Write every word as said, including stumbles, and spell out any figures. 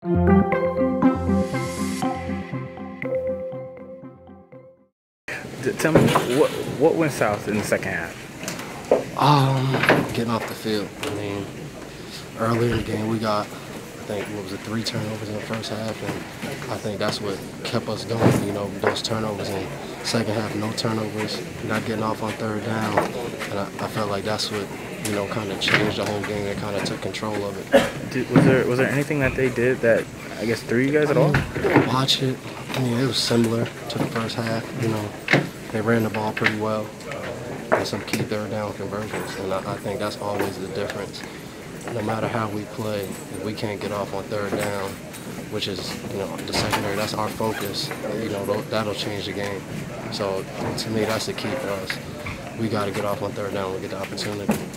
Tell me, what what went south in the second half? Um, getting off the field. I mean, earlier in the game we got, I think, what was it, three turnovers in the first half, and I think that's what kept us going. You know, those turnovers in the second half, no turnovers, not getting off on third down, and I, I felt like that's what, you know, kind of changed the whole game and kind of took control of it. Did, was there was there anything that they did that I guess threw you guys at all? I didn't watch it. I mean, it was similar to the first half. You know, they ran the ball pretty well and some key third down conversions, and I, I think that's always the difference. No matter how we play, if we can't get off on third down, which is, you know, the secondary, that's our focus. You know, that'll change the game. So to me, that's the key for us. We got to get off on third down and get the opportunity.